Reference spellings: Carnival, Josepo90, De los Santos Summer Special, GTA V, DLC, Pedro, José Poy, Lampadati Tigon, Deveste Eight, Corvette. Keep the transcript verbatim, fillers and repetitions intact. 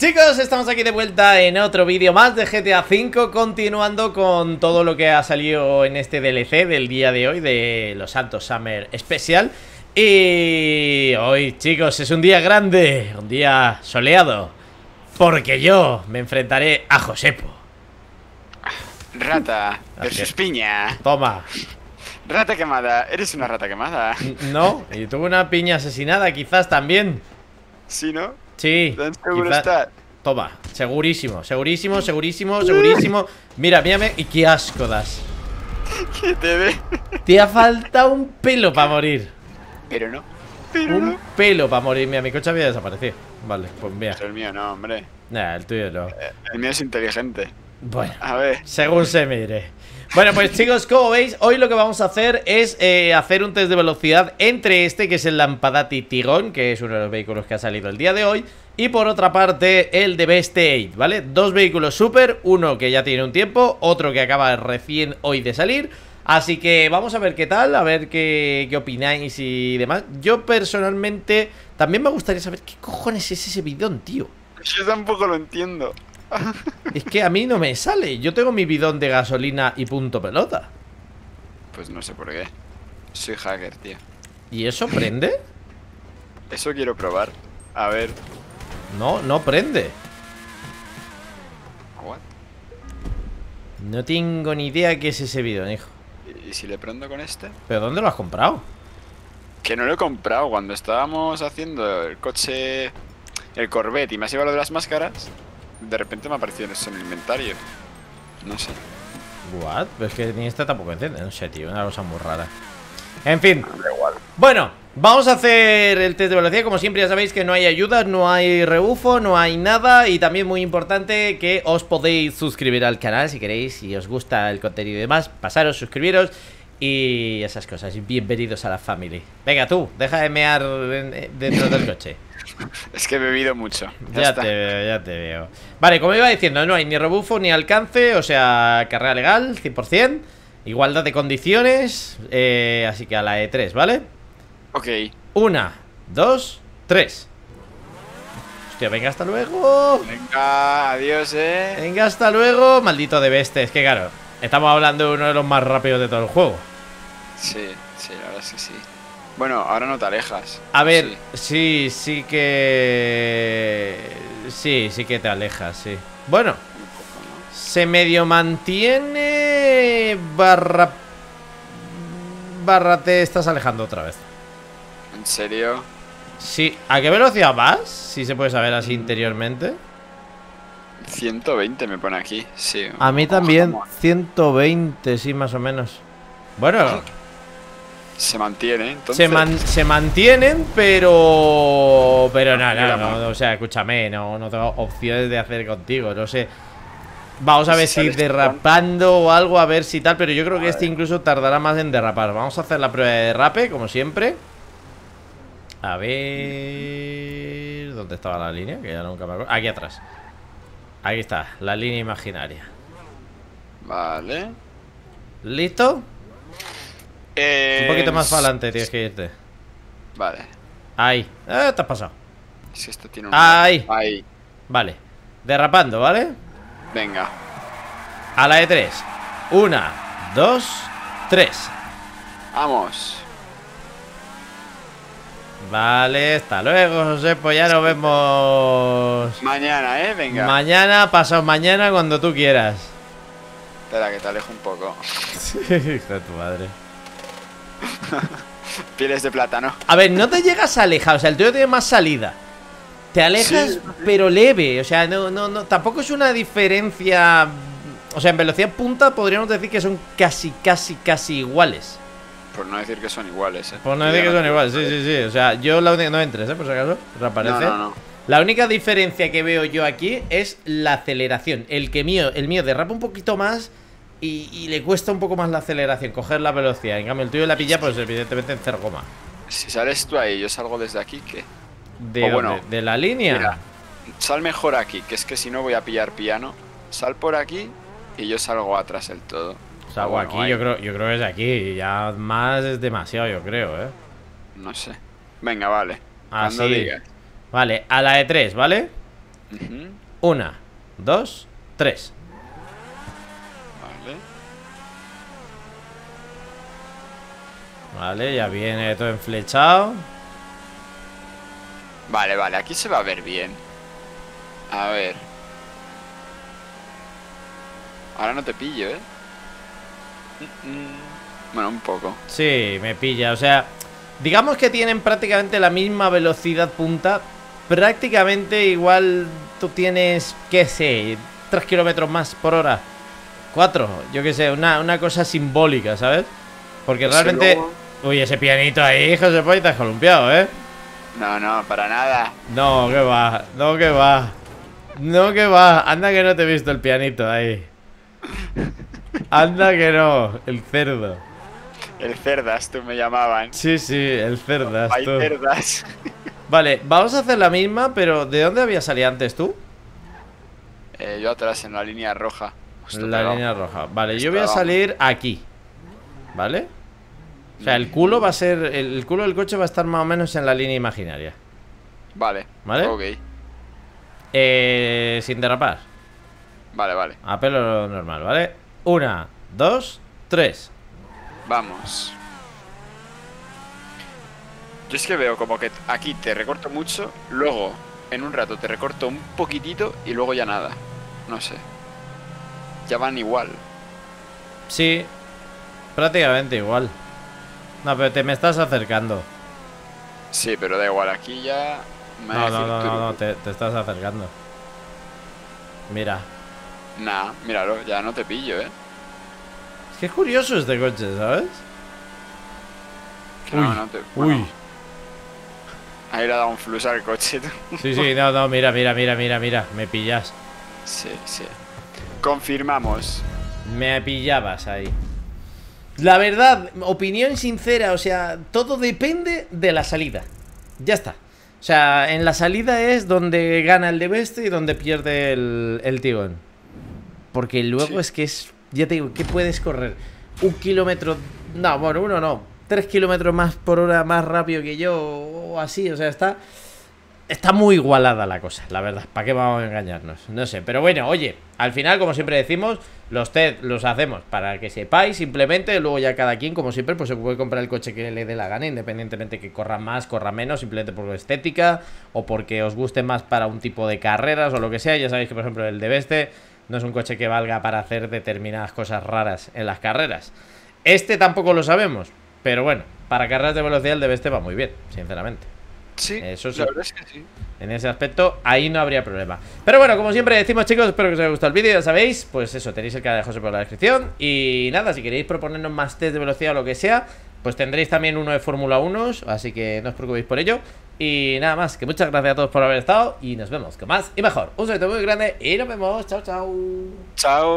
Chicos, estamos aquí de vuelta en otro vídeo más de G T A cinco, continuando con todo lo que ha salido en este D L C del día de hoy, de los Santos Summer Special. Y hoy, chicos, es un día grande, un día soleado, porque yo me enfrentaré a Josepo. Rata versus piña. Toma. Rata quemada, eres una rata quemada. No, y tuve una piña asesinada quizás también. Sí, ¿no? Sí, quizá... Toma, segurísimo, segurísimo, segurísimo, segurísimo. Mira, mírame y qué asco das. ¿Qué te ve? Te ha faltado un pelo para morir. Pero no. Pero un no. pelo para morir. Mira, mi coche había desaparecido. Vale, pues mira. Pero el mío no, hombre. Nah, el tuyo no. El mío es inteligente. Bueno, a ver. Según se mire. Bueno, pues chicos, como veis, hoy lo que vamos a hacer es eh, hacer un test de velocidad entre este, que es el Lampadati Tigon, que es uno de los vehículos que ha salido el día de hoy, y por otra parte el Deveste Eight, ¿vale? Dos vehículos super, uno que ya tiene un tiempo, otro que acaba recién hoy de salir. Así que vamos a ver qué tal, a ver qué, qué opináis y demás. Yo personalmente también me gustaría saber qué cojones es ese bidón, tío. Yo tampoco lo entiendo. Es que a mí no me sale. Yo tengo mi bidón de gasolina y punto pelota. Pues no sé por qué. Soy hacker, tío. ¿Y eso prende? Eso quiero probar. A ver. No, no prende. ¿What? No tengo ni idea qué es ese bidón, hijo. ¿Y si le prendo con este? ¿Pero dónde lo has comprado? Que no lo he comprado. Cuando estábamos haciendo el coche, el Corvette, y me has llevado lo de las máscaras, de repente me ha aparecido eso en el inventario. No sé. What? Pues que ni esta tampoco entiende. No sé, tío. Una cosa muy rara. En fin. Da igual. Bueno, vamos a hacer el test de velocidad. Como siempre, ya sabéis que no hay ayudas, no hay rebufo, no hay nada. Y también muy importante que os podéis suscribir al canal si queréis. Si os gusta el contenido y demás, pasaros, suscribiros y esas cosas. Bienvenidos a la family. Venga, tú, deja de mear dentro del coche. Es que he bebido mucho. Ya, ya te veo, ya te veo. Vale, como iba diciendo, no hay ni rebufo ni alcance. O sea, carrera legal, cien por cien. Igualdad de condiciones, eh, así que a la de tres, ¿vale? Ok. Una, dos, tres. Hostia, venga, hasta luego. Venga, adiós, eh. Venga, hasta luego. Maldito Deveste, es que claro, estamos hablando de uno de los más rápidos de todo el juego. Sí, sí, la verdad es que sí. Bueno, ahora no te alejas. A ver, sí, sí, sí que... Sí, sí que te alejas, sí. Bueno, se medio mantiene... Barra... Barra te estás alejando otra vez. ¿En serio? Sí, ¿a qué velocidad vas? Si se puede saber así interiormente. ciento veinte me pone aquí, sí. A mí también, ciento veinte, sí, más o menos. Bueno, se mantiene, entonces. Se, man, se mantienen, pero... Pero no, no, no, no, o sea, escúchame, no, no tengo opciones de hacer contigo, no sé. Vamos a ver si derrapando o algo, a ver si tal, pero yo creo que este incluso tardará más en derrapar. Vamos a hacer la prueba de derrape, como siempre. A ver... ¿Dónde estaba la línea? Que ya nunca me acuerdo. Aquí atrás. Aquí está, la línea imaginaria. Vale. ¿Listo? Eh... Un poquito más para adelante tienes que irte. Vale. Ahí. Ah, te has pasado. Es que esto tiene un... Ahí. Ahí. Vale. Derrapando, ¿vale? Venga. A la de tres. Una, dos, tres. Vamos. Vale, hasta luego, José. Pues ya nos vemos mañana, ¿eh? Venga. Mañana, pasado mañana, cuando tú quieras. Espera, que te alejo un poco. Hijo de tu madre. Pieles de plátano. A ver, no te llegas a alejar. O sea, el tuyo tiene más salida. Te alejas, sí, pero leve. O sea, no, no, no. Tampoco es una diferencia. O sea, en velocidad punta podríamos decir que son casi, casi, casi iguales. Por no decir que son iguales, eh. Por no decir que son iguales, sí, sí, sí. O sea, yo la única... No entres, eh, por si acaso. Reaparece. No, no, no. La única diferencia que veo yo aquí es la aceleración. El que mío, el mío derrapa un poquito más y, y le cuesta un poco más la aceleración, coger la velocidad. En cambio, el tuyo la pilla, pues evidentemente en cero coma. Si sales tú ahí, yo salgo desde aquí, ¿qué? ¿De, oh, bueno, de la línea? Mira, sal mejor aquí, que es que si no voy a pillar piano. Sal por aquí y yo salgo atrás del todo. O sea, bueno, aquí yo creo, yo creo que es aquí. Ya más es demasiado, yo creo, ¿eh? No sé. Venga, vale. Así. Cuando digas. Vale, a la de tres, ¿vale? Uh-huh. Una, dos, tres. Vale. Vale, ya viene todo enflechado. Vale, vale, aquí se va a ver bien. A ver. Ahora no te pillo, ¿eh? Bueno, un poco. Sí, me pilla, o sea, digamos que tienen prácticamente la misma velocidad punta. Prácticamente igual tú tienes, qué sé, tres kilómetros más por hora, cuatro, yo qué sé, una, una cosa simbólica, ¿sabes? Porque ese realmente... Lobo. Uy, ese pianito ahí, José Poy, te has columpiado, ¿eh? No, no, para nada. No, que va, no, que va. No, que va, anda que no te he visto el pianito ahí. Anda que no, el cerdo. El cerdas, tú me llamaban. Sí, sí, el cerdas. Hay cerdas. Vale, vamos a hacer la misma, pero ¿de dónde había salido antes tú? Eh, yo atrás, en la línea roja. Justo la pegado. Línea roja, vale, justo yo voy a salir aquí. ¿Vale? O sea, el culo va a ser... El culo del coche va a estar más o menos en la línea imaginaria. Vale. ¿Vale? Ok. Eh, sin derrapar. Vale, vale. A pelo normal, ¿vale? Una, dos, tres. Vamos. Yo es que veo como que aquí te recorto mucho, luego en un rato te recorto un poquitito y luego ya nada. No sé. Ya van igual. Sí, prácticamente igual. No, pero te me estás acercando. Sí, pero da igual, aquí ya... Me no, no, no, no, no, te, te estás acercando. Mira. Nah, míralo, ya no te pillo, eh. Es que es curioso este coche, ¿sabes? No, uy, no te... bueno. Uy. Ahí le ha dado un flux al coche. Sí, sí, no, no, mira, mira, mira, mira, mira. Me pillas. Sí, sí. Confirmamos. Me pillabas ahí. La verdad, opinión sincera, o sea, todo depende de la salida. Ya está. O sea, en la salida es donde gana el Deveste y donde pierde el, el Tigon. Porque luego sí. Es que es... Ya te digo, ¿qué puedes correr? Un kilómetro... No, bueno, uno no. Tres kilómetros más por hora más rápido que yo o así. O sea, está... Está muy igualada la cosa, la verdad. ¿Para qué vamos a engañarnos? No sé, pero bueno, oye, al final, como siempre decimos, los test los hacemos para que sepáis, simplemente. Luego ya cada quien, como siempre, pues se puede comprar el coche que le dé la gana, independientemente que corra más, corra menos, simplemente por estética o porque os guste más para un tipo de carreras o lo que sea. Ya sabéis que, por ejemplo, el Deveste no es un coche que valga para hacer determinadas cosas raras en las carreras. Este tampoco lo sabemos, pero bueno, para carreras de velocidad el Deveste va muy bien, sinceramente. Sí, eso sí, la verdad es que sí. En ese aspecto, ahí no habría problema. Pero bueno, como siempre decimos, chicos, espero que os haya gustado el vídeo. Ya sabéis, pues eso, tenéis el canal de José por la descripción. Y nada, si queréis proponernos más test de velocidad o lo que sea, pues tendréis también uno de Fórmula uno. Así que no os preocupéis por ello. Y nada más, que muchas gracias a todos por haber estado. Y nos vemos con más y mejor. Un saludo muy grande y nos vemos. Chao, chao. Chao.